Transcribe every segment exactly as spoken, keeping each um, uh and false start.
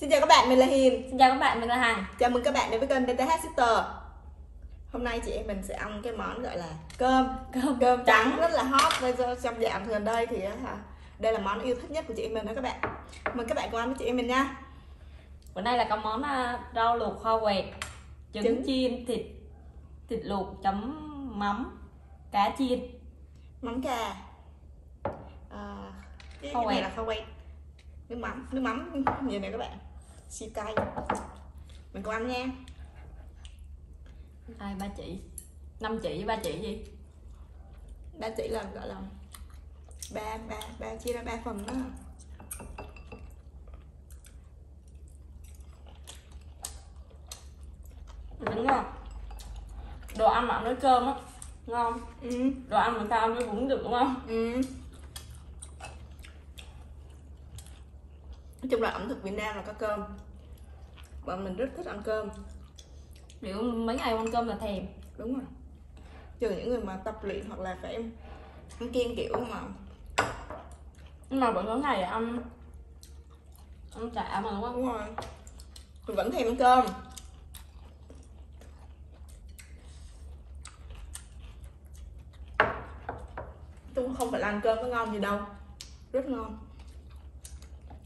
Xin chào các bạn, mình là Hiền. Xin chào các bạn, mình là Hằng. Chào mừng các bạn đến với kênh bê tê hát Sisters. Hôm nay chị em mình sẽ ăn cái món gọi là cơm cơm cơm trắng rất là hot trong dạo gần đây thì hả? Đây là món yêu thích nhất của chị em mình đó các bạn. Mời các bạn cùng ăn với chị em mình nha. Bữa nay là có món rau luộc kho quẹt, trứng, trứng chiên, thịt thịt luộc chấm mắm, cá chiên, mắm cà, à, cái, cái này là kho quẹt, nước mắm, nước mắm như này các bạn, siêu cay. Mình cùng ăn nha. Ai ba chị, năm chị với ba chị gì? Ba chị là gọi là ba ba ba chia ra ba phần đó. Đúng rồi. Đồ ăn mà nấu cơm á, ngon. Ừ. Đồ ăn mà tao mới cũng được đúng không? Ừ. Nói chung là ẩm thực Việt Nam là có cơm. Bọn mình rất thích ăn cơm. Nếu mấy ngày ăn cơm là thèm. Đúng rồi. Trừ những người mà tập luyện hoặc là phải ăn kiêng kiểu mà. Nhưng mà vẫn có ngày ăn ăn chả mà quá. Đúng rồi. Mình vẫn thèm ăn cơm. Tôi không phải ăn cơm có ngon gì đâu, rất ngon.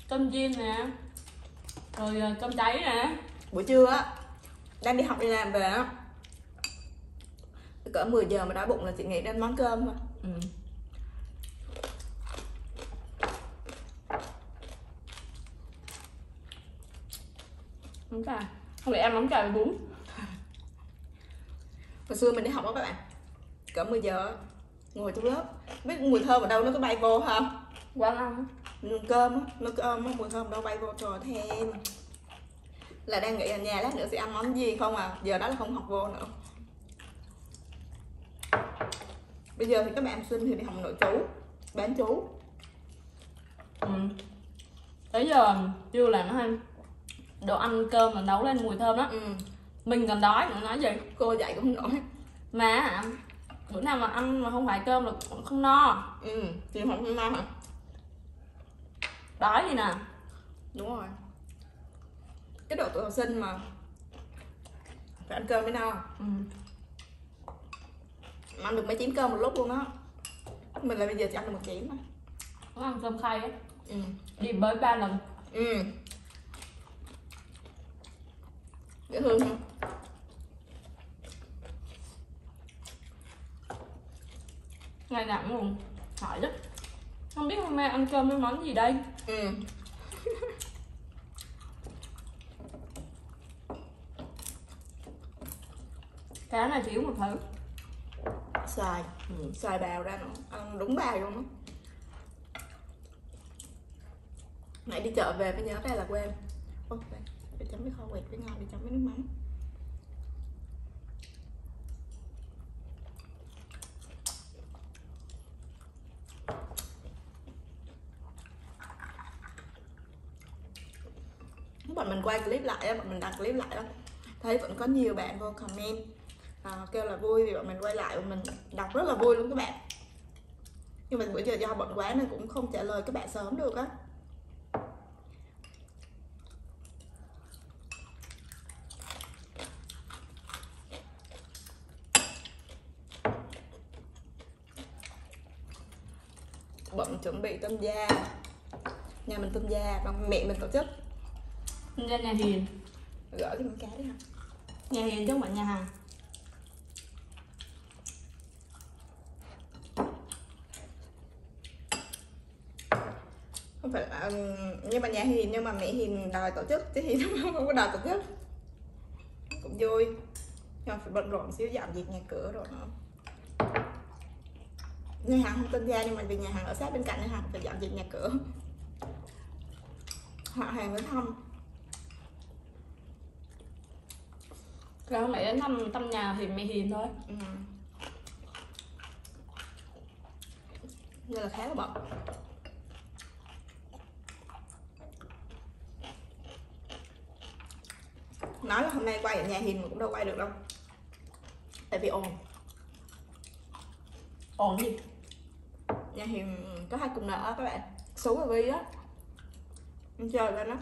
Cơm chiên nè, rồi cơm cháy nè. Buổi trưa á, đang đi học đi làm về á, cỡ mười giờ mà đói bụng là chị nghĩ đến món cơm thôi. Ừ. Mắm cà, không phải ăn mắm cà với bún. Hồi xưa mình đi học đó các bạn, cỡ mười giờ ngồi trong lớp, biết mùi thơm ở đâu nó có bay vô không? Quán ăn cơm, nó cơm mùi thơm đâu bay vô, trời thêm là đang nghĩ ở nhà lát nữa sẽ ăn món gì không à, giờ đó là không học vô nữa. Bây giờ thì các bạn sinh thì đi học nội trú, bán trú. Ừ. Tới giờ chưa làm nó hay đồ ăn cơm mà nấu lên mùi thơm đó. Ừ. Mình còn đói nữa nói gì, cô dạy cũng nổi mà. Bữa nào mà ăn mà không phải cơm là cũng không no. Ừ, thì không no hả? Đói gì nè. Đúng rồi. Cái độ tuổi học sinh mà phải ăn cơm mới no. Ừ. Mà ăn được mấy chén cơm một lúc luôn á. Mình là bây giờ chỉ ăn được một chén thôi. Nó ăn cơm khay á. Ừ. Đi bới ba lần. Ừ. Dễ thương không? Ngày nào cũng hỏi lắm, không biết hôm nay ăn cơm với món gì đây. Ừ. Cá này thiếu một thứ xoài. Ừ. Xoài bào ra nữa, ăn đúng bào luôn á. Nãy đi chợ về mới nhớ ra là quên. Ô, để chấm với kho quẹt với ngon, để chấm với nước mắm. Bọn mình quay clip lại, bọn mình đặt clip lại đó, thấy vẫn có nhiều bạn vô comment à, kêu là vui vì bọn mình quay lại, bọn mình đọc rất là vui luôn các bạn. Nhưng mà bữa giờ do bận quá nên cũng không trả lời các bạn sớm được á. Bận chuẩn bị tân gia, nhà mình tân gia, mẹ mình tổ chức. Ra nhà Hiền. Gỡ cái miếng cá đấy hả? Nhà Hiền chứ không phải nhà Hằng. Không phải là... Nhưng mà nhà Hiền, nhưng mà mẹ Hiền đòi tổ chức, chứ Hiền không có đòi tổ chức. Cũng vui. Nhưng mà phải bận rộn xíu, dọn dẹp nhà cửa rồi nữa. Nhà Hằng không tin ra, nhưng mà vì nhà Hằng ở sát bên cạnh nên Hằng phải dọn dẹp nhà cửa. Họ hàng mới thăm. Rồi mẹ đến thăm tâm nhà thì mẹ Hiền thôi. Ừ. Nên là khá là bận. Nói là hôm nay quay ở nhà Hiền mà cũng đâu quay được đâu, tại vì ồn. Ồn gì? Nhà Hiền có hai cùng nợ các bạn, Sú và Vi á, chơi lên đó.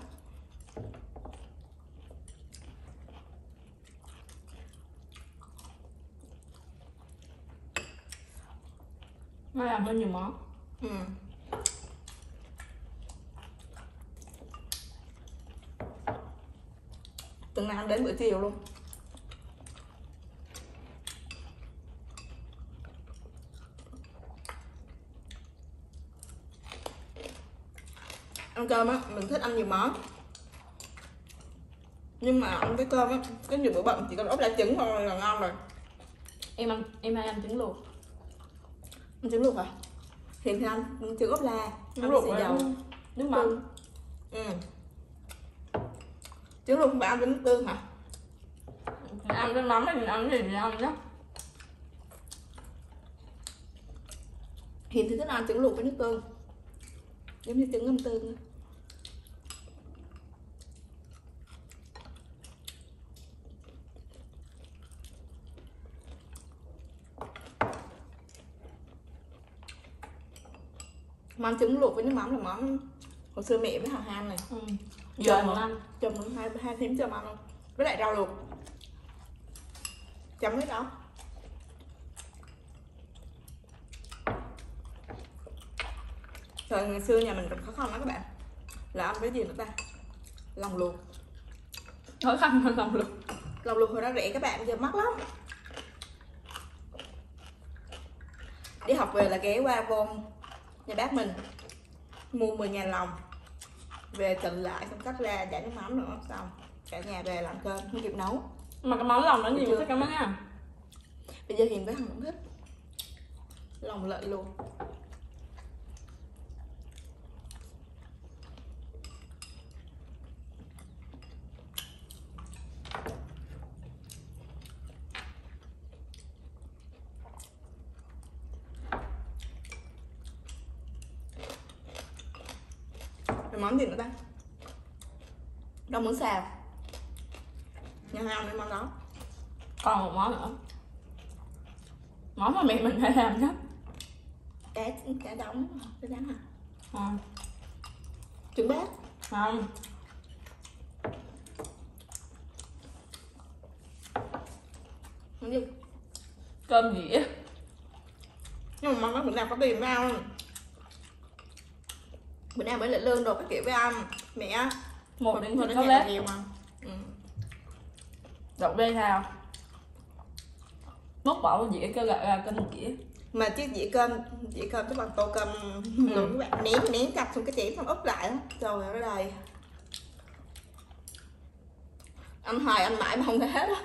Nó làm hơi nhiều món. Ừ. Từng nào đến buổi chiều luôn. Ăn cơm á, mình thích ăn nhiều món. Nhưng mà ăn cái cơm á, cái nhiều bữa bận chỉ cần ốp lá trứng thôi là ngon rồi. Em ăn, em hay ăn trứng luộc. Ăn trứng luộc hả? Hiện thì ăn trứng ốp la, trứng luộc xì dầu, nước mắm. Ừ. Trứng luộc bạn ăn với nước tương hả? Mình ăn với mắm thì mình ăn gì thì ăn đó. Hiện thì thích ăn trứng luộc với nước tương. Giống như trứng ngâm tương nữa. Món trứng luộc với nước mắm là món hồi xưa mẹ với Hà Han này. Ừ. Giờ mình ăn chấm với hai hai thím cho ăn luôn. Với lại rau luộc. Chấm với rau. Thời ngày xưa nhà mình còn khó khăn lắm các bạn. Là ăn với gì nữa ta? Lòng luộc. Khó khăn hơn lòng luộc. Lòng luộc hồi đó rẻ các bạn, giờ mắc lắm. Đi học về là ghé qua vô nhà bác mình mua mười ngàn lòng về trộn lại xong cắt ra chả nước mắm nữa, xong cả nhà về làm cơm không kịp nấu. Mà cái món lòng nó nhiều thích cái món nha. Bây giờ Hiền với Hằng cũng thích lòng lợn luôn. Món gì nữa ta? Rau muống xào. Nhà hàng nên món đó. Còn một món nữa. Món mà mẹ mình hay làm đó. Cá cá đóng, cá rán hả? À. Trứng bát. Không. Món gì? Cơm dĩa. Nhưng mà món đó mình làm có tiền với ăn. Bữa nay mới lại lương đồ các kiểu với ăn mẹ một đến một đến lát nhiều mà. Ừ. Đậu bê sao móc bỏ dĩa kêu gọi là cơm dĩa mà chiếc dĩa cơm dĩa cơm cái bằng tô cơm. Ừ. Các bạn nén nén chặt xong cái chén xong úp lại đó. Trời ơi nó đầy ăn hoài ăn mãi mà không hết đó.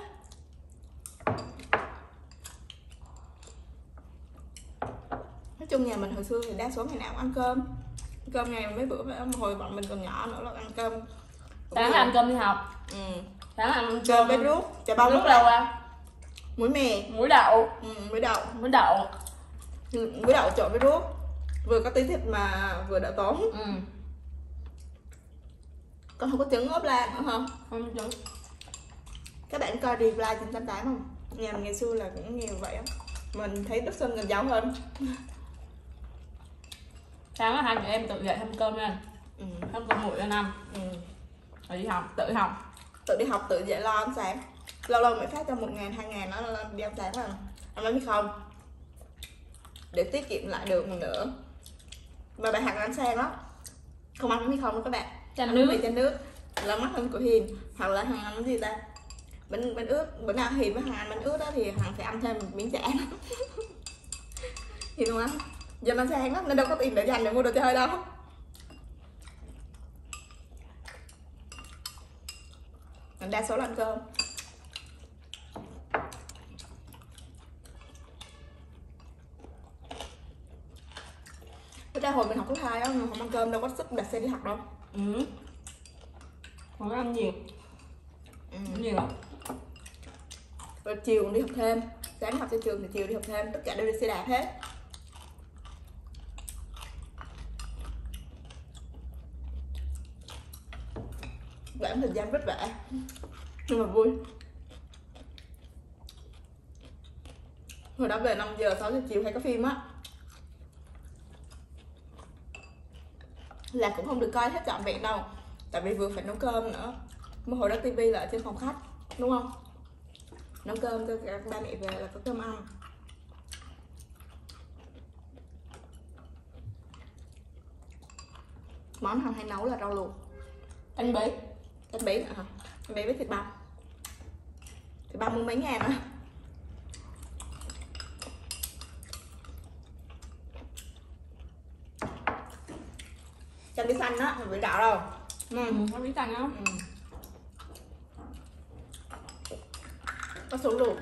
Nói chung nhà mình hồi xưa thì đa số ngày nào cũng ăn cơm. Cơm ngày mấy bữa hồi bọn mình còn nhỏ nữa là ăn cơm. Sáng là ăn cơm đi học. Ừ. Sáng là ăn cơm với ruốc, chả bao ruốc đâu à? Muối mè, muối đậu. Ừ, muối đậu, muối đậu. Muối đậu trộn với ruốc. Vừa có tí thịt mà vừa đậu tốn. Ừ. Còn không có trứng ốp la nữa không? Không trứng. Các bạn coi reply chín tám tám không? Nhà ngày xưa là cũng nhiều vậy á. Mình thấy đất sân gần giàu hơn. Sáng là hai người em tự dậy hâm cơm lên. Ừ. Hâm cơm nguội lên ăn. Ừ. Rồi đi học, tự học. Tự đi học, tự dậy lo ăn sáng. Lâu lâu mới phát cho một ngàn, hai ngàn nó đi ăn sáng rồi. Ăn bánh mì không? Để tiết kiệm lại được một nữa. Mà bạn Hằng ăn sáng đó. Không ăn bánh mì không đâu các bạn. Chà nước. Ăn bánh mì chà nước. Là mắc hơn của Hiền. Hoặc là Hằng ăn cái gì ta? Bánh, bánh ướt. Bữa nào Hiền với Hằng ăn bánh ướt đó thì Hằng phải ăn thêm một miếng chả. Hiền không ăn? Giờ nó sang lắm nên đâu có tiền để dành để mua đồ chơi đâu. Mình đa số là ăn cơm. Cái ra hồi mình học cấp hai á, mình không ăn cơm đâu có sức đặt xe đi học đâu. Ừ. Không có ăn nhiều. Ừ. Nhiều lắm. Rồi chiều cũng đi học thêm. Sáng học trên trường thì chiều đi học thêm, tất cả đều đi xe đạp hết. Quãng thời gian vất vả nhưng mà vui. Hồi đó về năm giờ sáu giờ chiều hay có phim á là cũng không được coi hết trọn vẹn đâu, tại vì vừa phải nấu cơm nữa. Mà hồi đó tivi là ở trên phòng khách đúng không, nấu cơm cho ba mẹ về là có cơm ăn. Món Hằng hay nấu là rau luộc, bánh bí, bánh bí nữa hả? Bánh bí với thịt băm, thịt băm mươi mấy ngàn á. Chanh bí xanh á, vị đạo đâu? Ừ, có bí xanh không? Ừ. Bắp sủi luộc,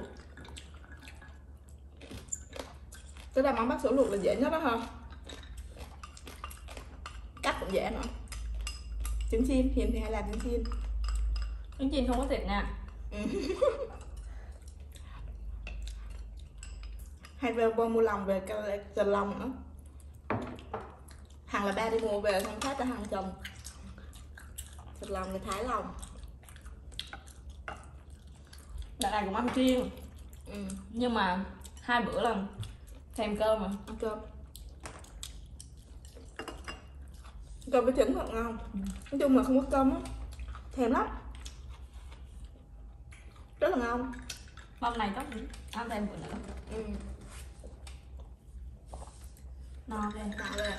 tức là món bắp sủi luộc là dễ nhất đó hả? Dễ nữa. Trứng chim, Hiền thì hay làm trứng chim. Trứng chim không có thịt nè. Hay về mua lòng về chờ lòng nữa. Hằng là ba đi mua về xong phát cho Hằng chồng. Thịt lòng thì thái lòng. Đợt này cũng ăn chiên. Ừ. Nhưng mà hai bữa lần thèm cơm mà ăn cơm. Cơm với trứng thật ngon. Ừ. Nói chung là không có cơm á, thèm lắm, rất là ngon. Mâm này chắc ăn thêm bữa nữa. Ừ. No lên, no lên.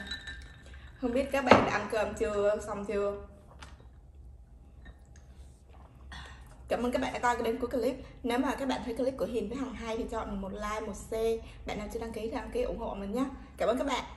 Không biết các bạn đã ăn cơm chưa, xong chưa? Cảm ơn các bạn đã coi đến cuối clip. Nếu mà các bạn thấy clip của Hiền với Hằng hay thì cho mình một like, một share. Bạn nào chưa đăng ký thì đăng ký ủng hộ mình nhé. Cảm ơn các bạn.